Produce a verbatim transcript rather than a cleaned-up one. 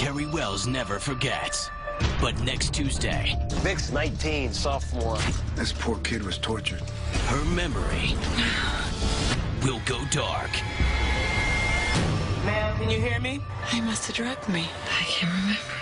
Kerry Wells never forgets. But next Tuesday... Vic's nineteen, sophomore. This poor kid was tortured. Her memory will go dark. Ma'am, can you hear me? He must have drugged me. I can't remember.